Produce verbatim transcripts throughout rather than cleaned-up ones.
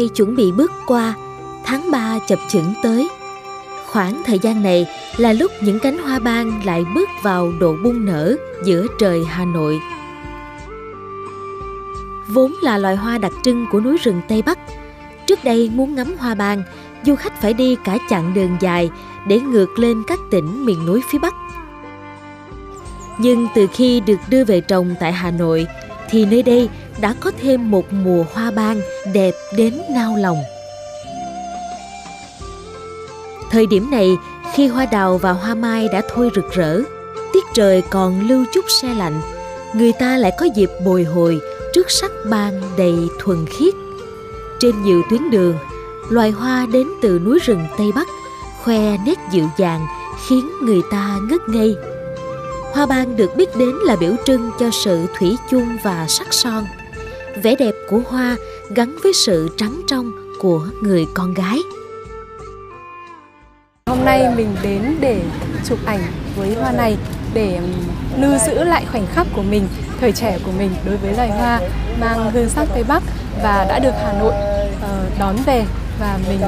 nay chuẩn bị bước qua, tháng ba chập chững tới. Khoảng thời gian này là lúc những cánh hoa ban lại bước vào độ bung nở giữa trời Hà Nội. Vốn là loài hoa đặc trưng của núi rừng Tây Bắc. Trước đây muốn ngắm hoa ban, du khách phải đi cả chặng đường dài để ngược lên các tỉnh miền núi phía Bắc. Nhưng từ khi được đưa về trồng tại Hà Nội, thì nơi đây đã có thêm một mùa hoa ban đẹp đến nao lòng. Thời điểm này, khi hoa đào và hoa mai đã thôi rực rỡ, tiết trời còn lưu chút se lạnh, người ta lại có dịp bồi hồi trước sắc ban đầy thuần khiết. Trên nhiều tuyến đường, loài hoa đến từ núi rừng Tây Bắc, khoe nét dịu dàng khiến người ta ngất ngây. Hoa ban được biết đến là biểu trưng cho sự thủy chung và sắc son. Vẻ đẹp của hoa gắn với sự trắng trong của người con gái. Hôm nay mình đến để chụp ảnh với hoa này, để lưu giữ lại khoảnh khắc của mình, thời trẻ của mình đối với loài hoa mang hương sắc Tây Bắc và đã được Hà Nội đón về. Và mình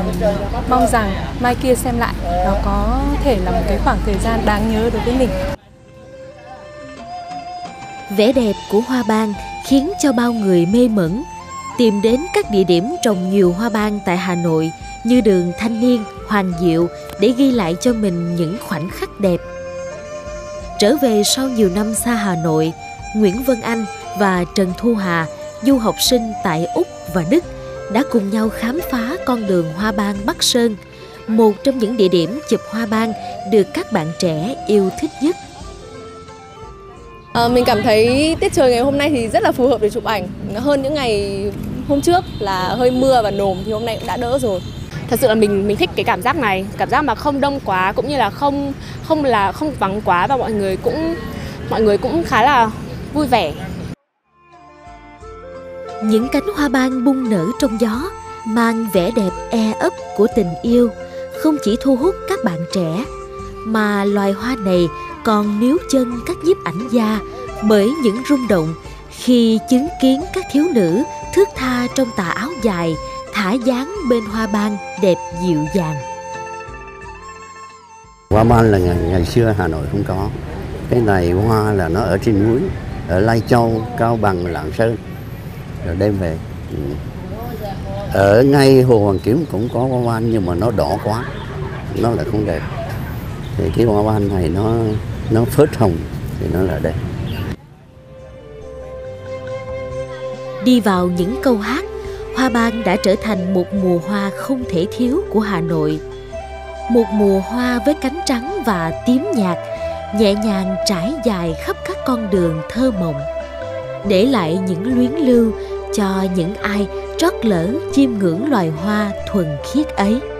mong rằng mai kia xem lại, nó có thể là một cái khoảng thời gian đáng nhớ đối với mình. Vẻ đẹp của hoa ban khiến cho bao người mê mẩn, tìm đến các địa điểm trồng nhiều hoa ban tại Hà Nội như đường Thanh Niên, Hoàng Diệu để ghi lại cho mình những khoảnh khắc đẹp. Trở về sau nhiều năm xa Hà Nội, Nguyễn Vân Anh và Trần Thu Hà, du học sinh tại Úc và Đức, đã cùng nhau khám phá con đường hoa ban Bắc Sơn, một trong những địa điểm chụp hoa ban được các bạn trẻ yêu thích nhất. À, mình cảm thấy tiết trời ngày hôm nay thì rất là phù hợp để chụp ảnh. Hơn những ngày hôm trước là hơi mưa và nồm thì hôm nay cũng đã đỡ rồi. Thật sự là mình mình thích cái cảm giác này, cảm giác mà không đông quá cũng như là không không là không vắng quá, và mọi người cũng mọi người cũng khá là vui vẻ. Những cánh hoa ban bung nở trong gió mang vẻ đẹp e ấp của tình yêu, không chỉ thu hút các bạn trẻ mà loài hoa này còn níu chân các nhiếp ảnh gia bởi những rung động khi chứng kiến các thiếu nữ thướt tha trong tà áo dài thả dáng bên hoa ban đẹp dịu dàng. Hoa ban là ngày, ngày xưa Hà Nội không có. Cái này hoa là nó ở trên núi, ở Lai Châu, Cao Bằng, Lạng Sơn, rồi đem về. Ở ngay Hồ Hoàng Kiếm cũng có hoa ban nhưng mà nó đỏ quá, nó là không đẹp. Thì cái hoa ban này nó nó phớt hồng thì nó là đẹp. Đi vào những câu hát, hoa ban đã trở thành một mùa hoa không thể thiếu của Hà Nội. Một mùa hoa với cánh trắng và tím nhạt, nhẹ nhàng trải dài khắp các con đường thơ mộng, để lại những luyến lưu cho những ai trót lỡ chiêm ngưỡng loài hoa thuần khiết ấy.